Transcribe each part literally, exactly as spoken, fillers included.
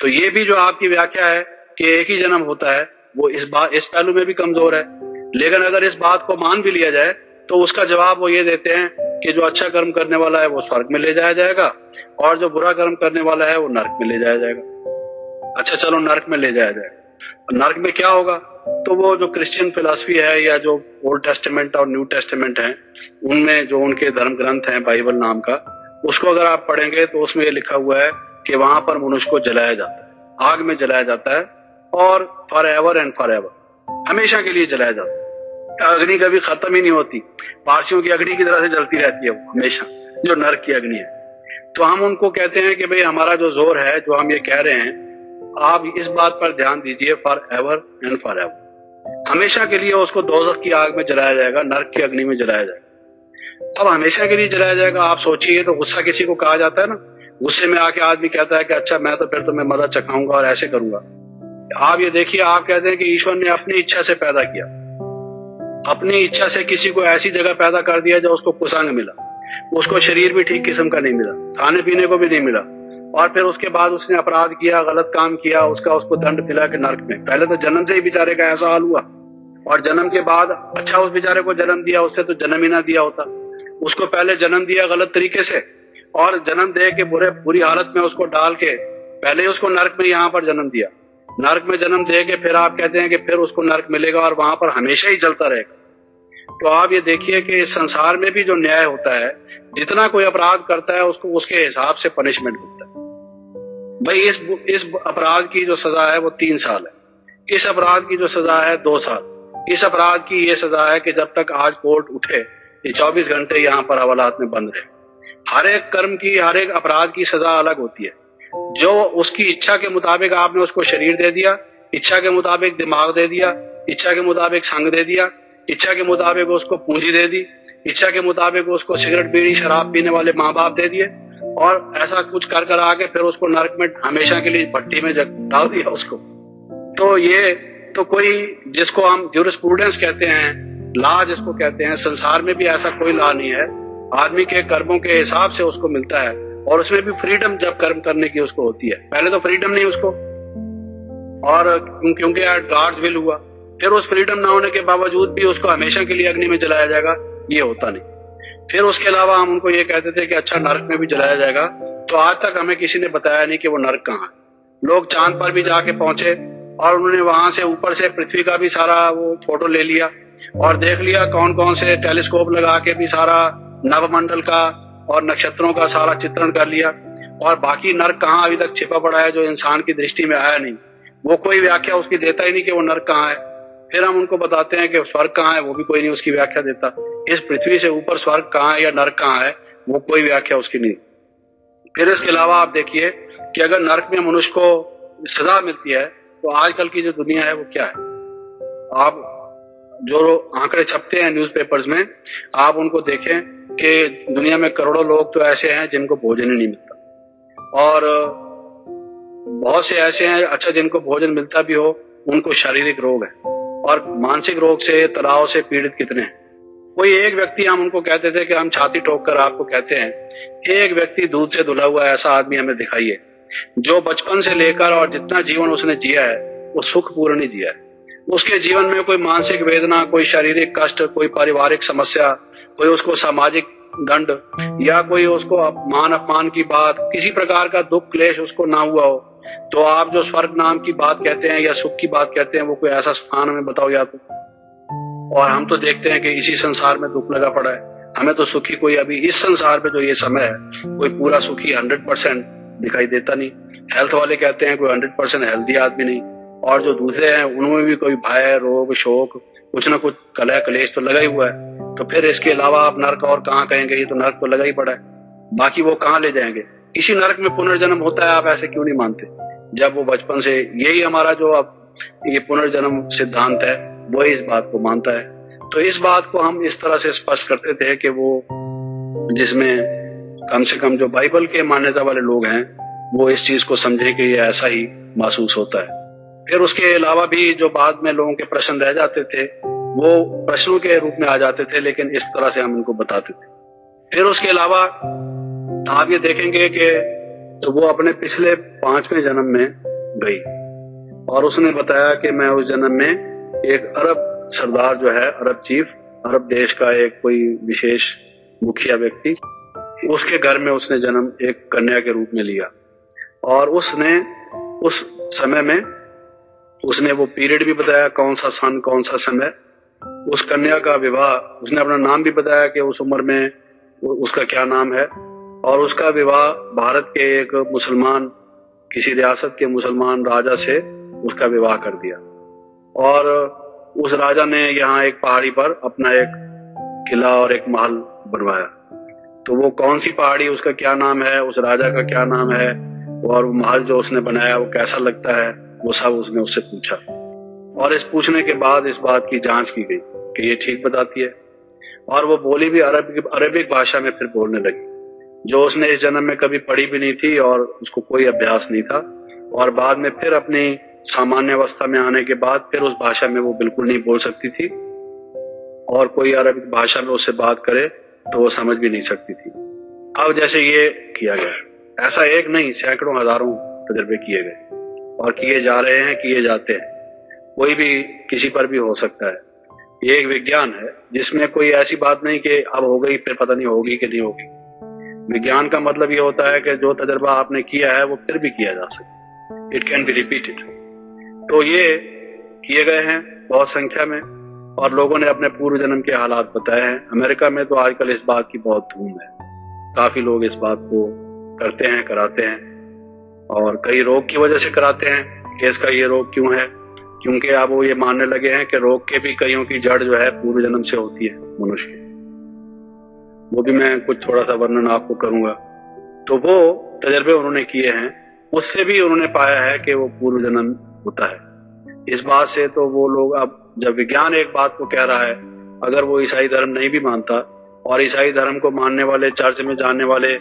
तो ये भी जो आपकी व्याख्या है कि एक ही जन्म होता है, वो इस बात इस पहलू में भी कमजोर है। लेकिन अगर इस बात को मान भी लिया जाए तो उसका जवाब वो ये देते हैं कि जो अच्छा कर्म करने वाला है वो स्वर्ग में ले जाया जाएगा और जो बुरा कर्म करने वाला है वो नर्क में ले जाया जाएगा। अच्छा चलो नर्क में ले जाया जाएगा, नर्क में क्या होगा? तो वो जो क्रिश्चियन फिलॉसफी है या जो ओल्ड टेस्टामेंट और न्यू टेस्टामेंट है, उनमें जो उनके धर्म ग्रंथ है बाइबल नाम का, उसको अगर आप पढ़ेंगे तो उसमें ये लिखा हुआ है कि वहां पर मनुष्य को जलाया जाता है, आग में जलाया जाता है और for ever and for ever, हमेशा के लिए जलाया जाता है। अग्नि कभी खत्म ही नहीं होती, पारसियों की अग्नि की तरह से जलती रहती है वो हमेशा, जो नर्क की अग्नि है। तो हम उनको कहते हैं कि भाई हमारा जो जोर है, जो हम ये कह रहे हैं, आप इस बात पर ध्यान दीजिए, for ever and for ever, हमेशा के लिए उसको दोजख की आग में जलाया जाएगा, नर्क की अग्नि में जलाया जाएगा। अब हमेशा के लिए जलाया जाएगा, आप सोचिए, तो गुस्सा किसी को कहा जाता है ना, गुस्से में आके आदमी कहता है कि अच्छा मैं तो फिर तुम्हें मजा चखाऊंगा और ऐसे करूंगा। आप ये देखिए, आप कहते हैं कि ईश्वर ने अपनी इच्छा से पैदा किया, अपनी इच्छा से किसी को ऐसी जगह पैदा कर दिया जो उसको कुसंग मिला, उसको शरीर भी ठीक किस्म का नहीं मिला, खाने पीने को भी नहीं मिला, और फिर उसके बाद उसने अपराध किया, गलत काम किया, उसका उसको दंड मिला कि नर्क में। पहले तो जन्म से ही बेचारे का ऐसा हाल हुआ, और जन्म के बाद अच्छा उस बेचारे को जन्म दिया, उससे तो जन्म ही ना दिया होता, उसको पहले जन्म दिया गलत तरीके से और जन्म दे के बुरे बुरी हालत में उसको डाल के पहले ही उसको नर्क में, यहाँ पर जन्म दिया, नर्क में जन्म दे के फिर आप कहते हैं कि फिर उसको नर्क मिलेगा और वहां पर हमेशा ही जलता रहेगा। तो आप ये देखिए कि इस संसार में भी जो न्याय होता है, जितना कोई अपराध करता है उसको उसके हिसाब से पनिशमेंट मिलता है। भाई इस इस अपराध की जो सजा है वो तीन साल है, इस अपराध की जो सजा है दो साल, इस अपराध की ये सजा है कि जब तक आज कोर्ट उठे ये चौबीस घंटे यहाँ पर हवालात में बंद रहे। हर एक कर्म की, हर एक अपराध की सजा अलग होती है। जो उसकी इच्छा के मुताबिक आपने उसको शरीर दे दिया, इच्छा के मुताबिक दिमाग दे दिया, इच्छा के मुताबिक संग दे दिया, इच्छा के मुताबिक उसको पूंजी दे दी, इच्छा के मुताबिक उसको सिगरेट बीड़ी शराब पीने वाले माँ बाप दे दिए, और ऐसा कुछ कर कर आके फिर उसको नर्क में हमेशा के लिए भट्टी में डाल दिया उसको। तो ये तो कोई, जिसको हम ज्यूरिस्प्रूडेंस कहते हैं, लॉ जिसको कहते हैं, संसार में भी ऐसा कोई लॉ नहीं है। आदमी के कर्मों के हिसाब से उसको मिलता है, और उसमें भी फ्रीडम जब कर्म करने की उसको होती है, पहले तो फ्रीडम नहीं उसको, और क्योंकि एट गॉड्स विल हुआ, फिर उस फ्रीडम ना होने के बावजूद भी उसको हमेशा के लिए अग्नि में जलाया जाएगा, ये होता नहीं। फिर उसके अलावा हम उनको ये कहते थे कि अच्छा नर्क में भी जलाया जाएगा, तो आज तक हमें किसी ने बताया नहीं कि वो नर्क कहाँ है। लोग चांद पर भी जाके पहुंचे और उन्होंने वहां से ऊपर से पृथ्वी का भी सारा वो फोटो ले लिया और देख लिया, कौन कौन से टेलीस्कोप लगा के भी सारा नवमंडल का और नक्षत्रों का सारा चित्रण कर लिया, और बाकी नर्क कहाँ अभी तक छिपा पड़ा है जो इंसान की दृष्टि में आया नहीं, वो कोई व्याख्या उसकी देता ही नहीं कि वो नर्क कहाँ है। फिर हम उनको बताते हैं कि स्वर्ग कहाँ है, वो भी कोई नहीं उसकी व्याख्या देता। इस पृथ्वी से ऊपर स्वर्ग कहाँ है या नर्क कहाँ है, वो कोई व्याख्या उसकी नहीं। फिर इसके अलावा आप देखिए कि अगर नर्क में मनुष्य को सजा मिलती है, तो आजकल की जो दुनिया है वो क्या है, आप जो आंकड़े छपते हैं न्यूज़पेपर्स में, आप उनको देखें कि दुनिया में करोड़ों लोग तो ऐसे हैं जिनको भोजन ही नहीं मिलता, और बहुत से ऐसे हैं, अच्छा जिनको भोजन मिलता भी हो उनको शारीरिक रोग है, और मानसिक रोग से तनाव से पीड़ित कितने हैं। कोई एक व्यक्ति, हम उनको कहते थे कि हम छाती ठोक कर आपको कहते हैं, एक व्यक्ति दूध से धुला हुआ ऐसा आदमी हमें दिखाइए जो बचपन से लेकर और जितना जीवन उसने जिया है वो सुखपूर्ण ही जिया है। उसके जीवन में कोई मानसिक वेदना, कोई शारीरिक कष्ट, कोई पारिवारिक समस्या, कोई उसको सामाजिक दंड या कोई उसको अपमान अपमान की बात, किसी प्रकार का दुख क्लेश उसको ना हुआ हो। तो आप जो स्वर्ग नाम की बात कहते हैं या सुख की बात कहते हैं, वो कोई ऐसा स्थान हमें बताओ या तो। और हम तो देखते हैं कि इसी संसार में दुख लगा पड़ा है, हमें तो सुखी कोई अभी इस संसार में जो ये समय है कोई पूरा सुखी हंड्रेड परसेंट दिखाई देता नहीं। हेल्थ वाले कहते हैं कोई हंड्रेड परसेंट हेल्दी आदमी नहीं, और जो दूसरे हैं उनमें भी कोई भय, रोग, शोक, कुछ ना कुछ कलह कलेश तो लगा ही हुआ है। तो फिर इसके अलावा आप नर्क और कहाँ कहेंगे, ये तो नर्क तो लगा ही पड़ा है, बाकी वो कहाँ ले जाएंगे? इसी नर्क में पुनर्जन्म होता है, आप ऐसे क्यों नहीं मानते? जब वो बचपन से, यही हमारा जो अब ये पुनर्जन्म सिद्धांत है वो इस बात को मानता है। तो इस बात को हम इस तरह से स्पष्ट करते थे कि वो, जिसमें कम से कम जो बाइबल के मान्यता वाले लोग हैं वो इस चीज को समझे कि ये ऐसा ही महसूस होता है। फिर उसके अलावा भी जो बाद में लोगों के प्रश्न रह जाते थे वो प्रश्नों के रूप में आ जाते थे, लेकिन इस तरह से हम उनको बताते थे। फिर उसके अलावा आप ये देखेंगे कि तो वो अपने पिछले पांचवें जन्म में गई और उसने बताया कि मैं उस जन्म में एक अरब सरदार जो है, अरब चीफ, अरब देश का एक कोई विशेष मुखिया व्यक्ति, उसके घर में उसने जन्म एक कन्या के रूप में लिया और उसने उस समय में उसने वो पीरियड भी बताया कौन सा सन कौन सा समय, उस कन्या का विवाह, उसने अपना नाम भी बताया कि उस उम्र में उसका क्या नाम है, और उसका विवाह भारत के एक मुसलमान, किसी रियासत के मुसलमान राजा से उसका विवाह कर दिया। और उस राजा ने यहाँ एक पहाड़ी पर अपना एक किला और एक महल बनवाया। तो वो कौन सी पहाड़ी, उसका क्या नाम है, उस राजा का क्या नाम है और वो महल जो उसने बनाया वो कैसा लगता है, वो सब उसने उससे पूछा। और इस पूछने के बाद इस बात की जांच की गई कि ये ठीक बताती है। और वो बोली भी अरब अरेबिक भाषा में फिर बोलने लगी, जो उसने इस जन्म में कभी पढ़ी भी नहीं थी और उसको कोई अभ्यास नहीं था। और बाद में फिर अपनी सामान्य अवस्था में आने के बाद फिर उस भाषा में वो बिल्कुल नहीं बोल सकती थी और कोई अरबिक भाषा में उससे बात करे तो वो समझ भी नहीं सकती थी। अब जैसे ये किया गया, ऐसा एक नहीं सैकड़ों हजारों तजर्बे किए गए और किए जा रहे हैं, किए जाते हैं, कोई भी किसी पर भी हो सकता है। ये एक विज्ञान है जिसमें कोई ऐसी बात नहीं कि अब हो गई फिर पता नहीं होगी कि नहीं होगी। विज्ञान का मतलब ये होता है कि जो तजर्बा आपने किया है वो फिर भी किया जा सके, इट कैन बी रिपीटेड। तो ये किए गए हैं बहुत संख्या में और लोगों ने अपने पूर्व जन्म के हालात बताए हैं। अमेरिका में तो आजकल इस बात की बहुत धूम है, काफी लोग इस बात को करते हैं, कराते हैं और कई रोग की वजह से कराते हैं कि इसका ये रोग क्यों है, क्योंकि आप वो ये मानने लगे हैं कि रोग के भी कईयों की जड़ जो है पूर्व जन्म से होती है मनुष्य की, वो भी मैं कुछ थोड़ा सा वर्णन आपको करूंगा। तो वो तजर्बे उन्होंने किए हैं, उससे भी उन्होंने पाया है कि वो पूर्व जन्म होता है। इस बात से तो वो लोग, अब जब विज्ञान एक बात को कह रहा है, अगर वो ईसाई धर्म नहीं भी मानता और ईसाई धर्म को मानने वाले, चर्च में जाने वाले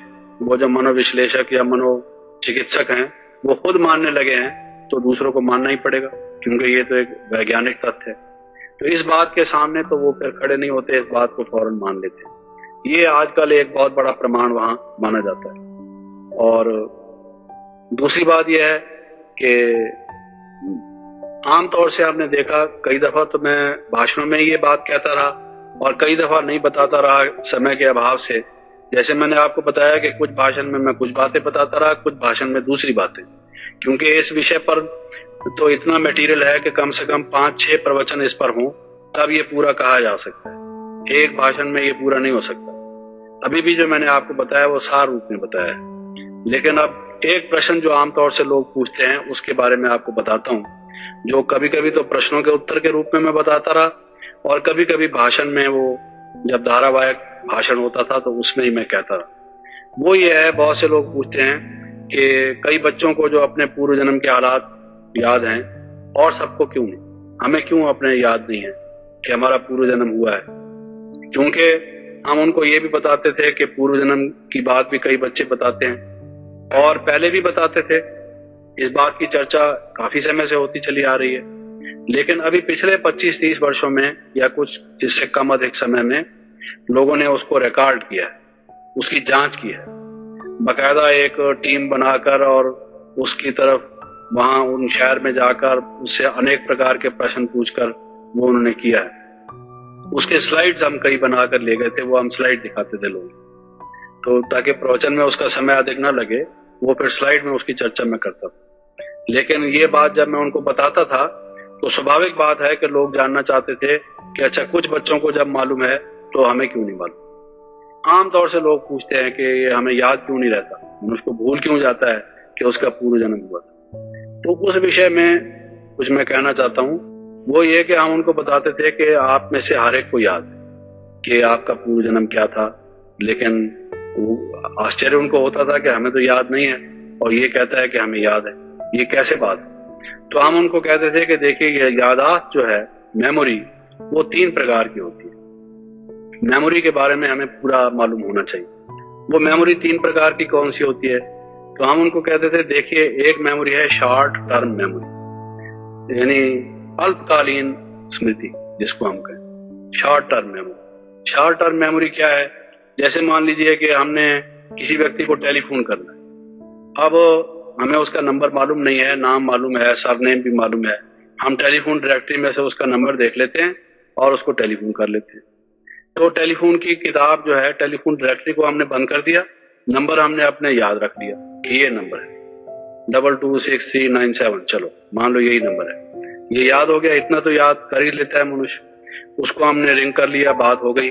वो जो मनोविश्लेषक या मनोचिकित्सक हैं वो खुद मानने लगे हैं, तो दूसरों को मानना ही पड़ेगा क्योंकि ये तो एक वैज्ञानिक तथ्य है। तो इस बात के सामने तो वो फिर खड़े नहीं होते, इस बात को फौरन मान लेते हैं। ये आजकल एक बहुत बड़ा प्रमाण वहां माना जाता है। और दूसरी बात यह है कि आमतौर से आपने देखा, कई दफा तो मैं भाषणों में ये बात कहता रहा और कई दफा नहीं बताता रहा समय के अभाव से। जैसे मैंने आपको बताया कि कुछ भाषण में मैं कुछ बातें बताता रहा, कुछ भाषण में दूसरी बातें, क्योंकि इस विषय पर तो इतना मटेरियल है कि कम से कम पांच छह प्रवचन इस पर हों तब ये पूरा कहा जा सकता है। एक भाषण में ये पूरा नहीं हो सकता। अभी भी जो मैंने आपको बताया वो सार रूप में बताया है, लेकिन अब एक प्रश्न जो आमतौर से लोग पूछते हैं उसके बारे में आपको बताता हूँ, जो कभी कभी तो प्रश्नों के उत्तर के रूप में मैं बताता रहा और कभी कभी भाषण में, वो जब धारावाहिक भाषण होता था तो उसमें ही मैं कहता रहा। वो ये है, बहुत से लोग पूछते हैं कि कई बच्चों को जो अपने पूर्व जन्म के हालात याद हैं और सबको क्यों नहीं, हमें क्यों अपने याद नहीं है कि हमारा पूर्व जन्म हुआ है, क्योंकि हम उनको ये भी बताते थे कि पूर्व जन्म की बात भी कई बच्चे बताते हैं और पहले भी बताते थे। इस बात की चर्चा काफी समय से होती चली आ रही है, लेकिन अभी पिछले पच्चीस तीस वर्षों में या कुछ इससे कम अधिक समय में लोगों ने उसको रिकॉर्ड किया है, उसकी जांच की है, बाकायदा एक टीम बनाकर और उसकी तरफ वहां उन शहर में जाकर उससे अनेक प्रकार के प्रश्न पूछकर वो उन्होंने किया है। उसके स्लाइड्स हम कई बनाकर ले गए थे, वो हम स्लाइड दिखाते थे लोग, तो ताकि प्रवचन में उसका समय अधिक ना लगे, वो फिर स्लाइड में उसकी चर्चा में करता था। लेकिन ये बात जब मैं उनको बताता था तो स्वाभाविक बात है कि लोग जानना चाहते थे कि अच्छा कुछ बच्चों को जब मालूम है तो हमें क्यों नहीं मालूम। आमतौर से लोग पूछते हैं कि हमें याद क्यों नहीं रहता, उसको भूल क्यों जाता है कि उसका पूर्व जन्म हुआ था। तो उस विषय में कुछ मैं कहना चाहता हूँ, वो ये कि हम उनको बताते थे कि आप में से हर एक को याद है कि आपका पूर्व जन्म क्या था, लेकिन वो आश्चर्य उनको होता था कि हमें तो याद नहीं है और ये कहता है कि हमें याद है, ये कैसे बात है। तो हम उनको कहते थे कि देखिए, ये याददाश्त जो है, मेमोरी, वो तीन प्रकार की होती है। मेमोरी के बारे में हमें पूरा मालूम होना चाहिए। वो मेमोरी तीन प्रकार की कौन सी होती है, तो हम उनको कहते थे देखिए, एक मेमोरी है शॉर्ट टर्म मेमोरी, यानी अल्पकालीन स्मृति जिसको हम कहें, short term memory. Short term memory क्या है, जैसे मान लीजिए कि हमने किसी व्यक्ति को टेलीफोन करना है, अब हमें उसका नंबर मालूम नहीं है, नाम मालूम है, सरनेम भी मालूम है, हम टेलीफोन डायरेक्टरी में से उसका नंबर देख लेते हैं और उसको टेलीफोन कर लेते हैं। तो टेलीफोन की किताब जो है, टेलीफोन डायरेक्टरी को हमने बंद कर दिया, नंबर हमने अपने याद रख लिया कि ये नंबर है double two six three nine seven, चलो मान लो यही नंबर है, ये याद हो गया, इतना तो याद कर ही लेता है मनुष्य। उसको हमने रिंग कर लिया, बात हो गई,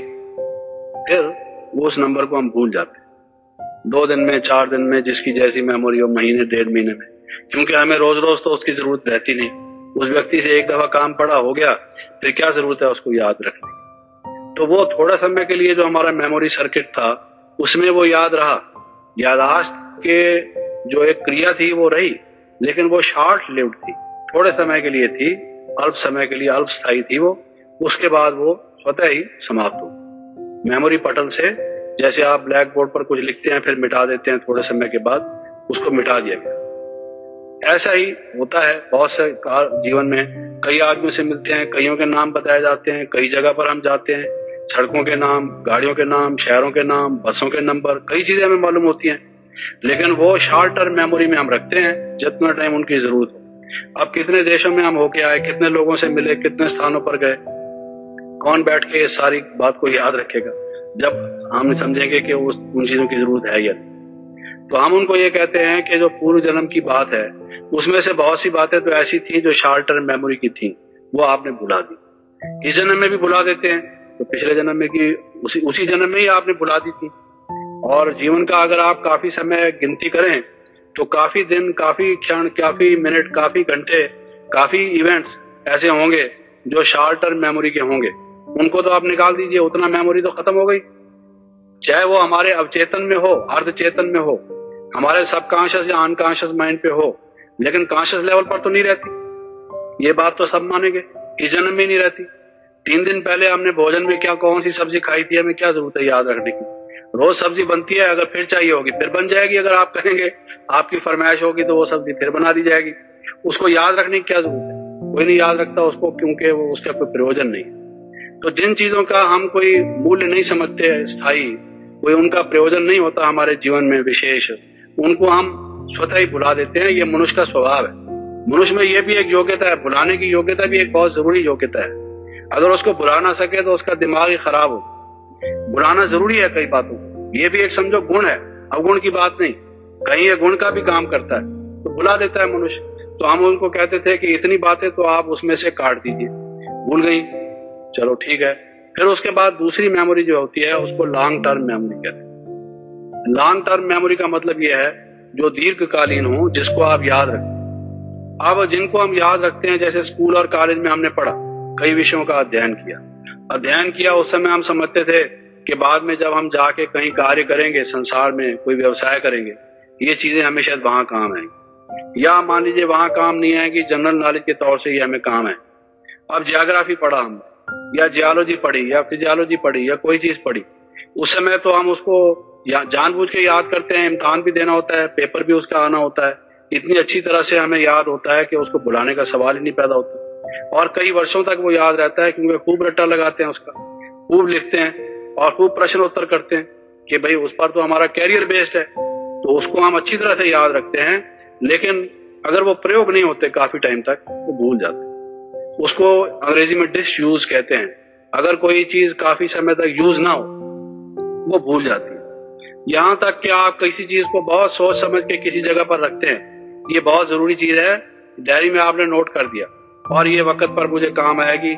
फिर उस नंबर को हम भूल जाते हैं दो दिन में, चार दिन में, जिसकी जैसी मेमोरी हो, महीने डेढ़ महीने में, क्योंकि हमें रोज रोज तो उसकी जरूरत रहती नहीं। उस व्यक्ति से एक दफा काम पड़ा, हो गया, फिर क्या जरूरत है उसको याद रखने की। तो वो थोड़ा समय के लिए जो हमारा मेमोरी सर्किट था उसमें वो याद रहा, यादाश्त के जो एक क्रिया थी वो रही, लेकिन वो शॉर्ट लिव्ड थी, थोड़े समय के लिए थी, अल्प समय के लिए, अल्पस्थायी थी वो। उसके बाद वो स्वतः ही समाप्त हो। मेमोरी पटल से जैसे आप ब्लैक बोर्ड पर कुछ लिखते हैं फिर मिटा देते हैं, थोड़े समय के बाद उसको मिटा दिया गया। ऐसा ही होता है बहुत से जीवन में, कई आदमियों से मिलते हैं, कईयों के नाम बताए जाते हैं, कई जगह पर हम जाते हैं, सड़कों के नाम, गाड़ियों के नाम, शहरों के नाम, बसों के नंबर, कई चीजें हमें मालूम होती हैं, लेकिन वो शॉर्ट टर्म मेमोरी में हम रखते हैं जितना टाइम उनकी जरूरत हो। अब कितने देशों में हम होके आए, कितने लोगों से मिले, कितने स्थानों पर गए, कौन बैठ के इस सारी बात को याद रखेगा जब हम समझेंगे कि उस उन चीजों की जरूरत है या नहीं। तो हम उनको ये कहते हैं कि जो पूर्व जन्म की बात है उसमें से बहुत सी बातें तो ऐसी थी जो शॉर्ट टर्म मेमोरी की थी, वो आपने भुला दी। इस जन्म में भी भुला देते हैं, तो पिछले जन्म में की उसी उसी जन्म में ही आपने भुला दी थी। और जीवन का अगर आप काफी समय गिनती करें तो काफी दिन, काफी क्षण, काफी मिनट, काफी घंटे, काफी इवेंट्स ऐसे होंगे जो शॉर्ट टर्म मेमोरी के होंगे। उनको तो आप निकाल दीजिए, उतना मेमोरी तो खत्म हो गई, चाहे वो हमारे अवचेतन में हो, अर्ध चेतन में हो, हमारे सबकॉन्शियस या अनकॉन्शियस माइंड पे हो, लेकिन कॉन्शियस लेवल पर तो नहीं रहती। ये बात तो सब मानेंगे, इस जन्म में नहीं रहती। तीन दिन पहले हमने भोजन में क्या, कौन सी सब्जी खाई थी, हमें क्या जरूरत है याद रखने की। रोज सब्जी बनती है, अगर फिर चाहिए होगी फिर बन जाएगी, अगर आप कहेंगे, आपकी फरमाइश होगी तो वो सब्जी फिर बना दी जाएगी। उसको याद रखने की क्या जरूरत है, कोई नहीं याद रखता उसको, क्योंकि वो उसका कोई प्रयोजन नहीं। तो जिन चीजों का हम कोई मूल्य नहीं समझते, स्थायी, कोई उनका प्रयोजन नहीं होता हमारे जीवन में विशेष, उनको हम स्वतः ही भुला देते हैं। ये मनुष्य का स्वभाव है। मनुष्य में ये भी एक योग्यता है, भुलाने की योग्यता भी एक बहुत जरूरी योग्यता है। अगर उसको भुला ना सके तो उसका दिमाग ही खराब हो। भुलाना जरूरी है कई बातों को, ये भी एक समझो गुण है, अवगुण की बात नहीं, कहीं ये गुण का भी काम करता है, तो भुला देता है मनुष्य। तो हम उनको कहते थे कि इतनी बातें तो आप उसमें से काट दीजिए, भूल गई, चलो ठीक है। फिर उसके बाद दूसरी मेमोरी जो होती है उसको लॉन्ग टर्म मेमोरी कहते हैं। लॉन्ग टर्म मेमोरी का मतलब यह है जो दीर्घकालीन हो, जिसको आप याद रखें। अब जिनको हम याद रखते हैं, जैसे स्कूल और कॉलेज में हमने पढ़ा, कई विषयों का अध्ययन किया, अध्ययन किया उस समय हम समझते थे कि बाद में जब हम जाके कहीं कार्य करेंगे संसार में, कोई व्यवसाय करेंगे, ये चीजें हमें शायद वहां काम आएंगी, या मान लीजिए वहां काम नहीं आएगी, जनरल नॉलेज के तौर से ये हमें काम है। अब जियोग्राफी पढ़ा हमने, या जियोलॉजी पढ़ी, या फिजियोलॉजी पढ़ी, या कोई चीज पढ़ी, उस समय तो हम उसको जानबूझ के याद करते हैं, इम्तिहान भी देना होता है, पेपर भी उसका आना होता है, इतनी अच्छी तरह से हमें याद होता है कि उसको भुलाने का सवाल ही नहीं पैदा होता, और कई वर्षों तक वो याद रहता है क्योंकि खूब रट्टा लगाते हैं उसका, खूब लिखते हैं और खूब प्रश्न उत्तर करते हैं कि भाई उस पर तो हमारा कैरियर बेस्ड है, तो उसको हम अच्छी तरह से याद रखते हैं, लेकिन अगर वो प्रयोग नहीं होते काफी टाइम तक तो भूल जाते हैं। उसको अंग्रेजी में डिस यूज कहते हैं। अगर कोई चीज काफी समय तक यूज ना हो वो भूल जाती है। यहां तक कि आप किसी चीज को बहुत सोच समझ के किसी जगह पर रखते हैं, ये बहुत जरूरी चीज है, डायरी में आपने नोट कर दिया और ये वक्त पर मुझे काम आएगी,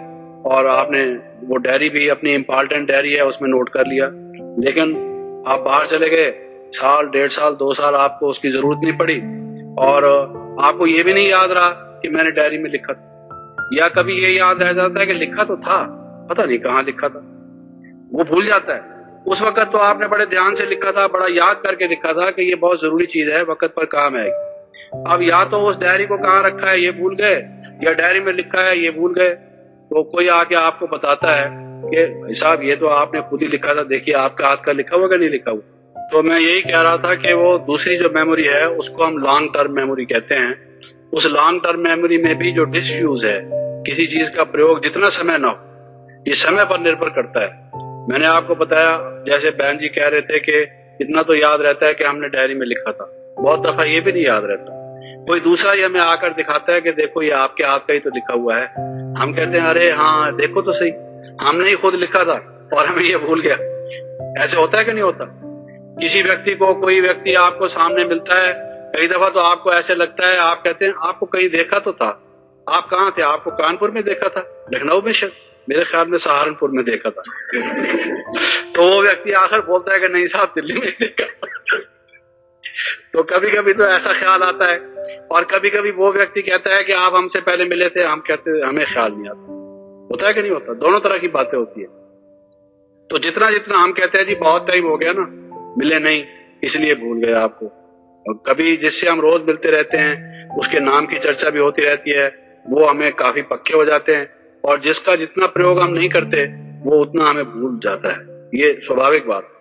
और आपने वो डायरी भी अपनी इंपॉर्टेंट डायरी है उसमें नोट कर लिया, लेकिन आप बाहर चले गए, साल, डेढ़ साल, दो साल आपको उसकी जरूरत नहीं पड़ी, और आपको ये भी नहीं याद रहा कि मैंने डायरी में लिखा था, या कभी ये याद रह जाता है कि लिखा तो था, पता नहीं कहाँ लिखा था, वो भूल जाता है। उस वक्त तो आपने बड़े ध्यान से लिखा था, बड़ा याद करके लिखा था कि ये बहुत जरूरी चीज है, वक्त पर काम आएगी। अब या तो उस डायरी को कहाँ रखा है ये भूल गए, या डायरी में लिखा है ये भूल गए, तो कोई आके आपको बताता है कि भाई साहब ये तो आपने खुद ही लिखा था, देखिए आपका हाथ का लिखा हुआ नहीं लिखा हुआ। तो मैं यही कह रहा था कि वो दूसरी जो मेमोरी है उसको हम लॉन्ग टर्म मेमोरी कहते हैं। उस लॉन्ग टर्म मेमोरी में भी जो डिसयूज है, किसी चीज का प्रयोग जितना समय ना हो, ये समय पर निर्भर करता है। मैंने आपको बताया, जैसे बहन जी कह रहे थे कि इतना तो याद रहता है कि हमने डायरी में लिखा था, बहुत दफा ये भी नहीं याद रहता, कोई दूसरा ये हमें आकर दिखाता है कि देखो ये आपके आपका ही तो लिखा हुआ है, हम कहते हैं अरे हाँ देखो तो सही, हमने ही खुद लिखा था और हमें ये भूल गया। ऐसे होता है कि नहीं होता? किसी व्यक्ति को कोई व्यक्ति आपको सामने मिलता है, कई दफा तो आपको ऐसे लगता है, आप कहते हैं आपको कहीं देखा तो था, आप कहाँ थे, आपको कानपुर में देखा था, लखनऊ में, शायद मेरे ख्याल में सहारनपुर में देखा था। तो वो व्यक्ति आखिर बोलता है कि नहीं साहब दिल्ली में देखा। तो कभी कभी तो ऐसा ख्याल आता है, और कभी कभी वो व्यक्ति कहता है कि आप हमसे पहले मिले थे, हम कहते हमें ख्याल नहीं आता। होता है कि नहीं होता? दोनों तरह की बातें होती है। तो जितना जितना हम कहते हैं जी बहुत टाइम हो गया ना मिले नहीं इसलिए भूल गए आपको, और कभी जिससे हम रोज मिलते रहते हैं उसके नाम की चर्चा भी होती रहती है, वो हमें काफी पक्के हो जाते हैं, और जिसका जितना प्रयोग हम नहीं करते वो उतना हमें भूल जाता है, ये स्वाभाविक बात है।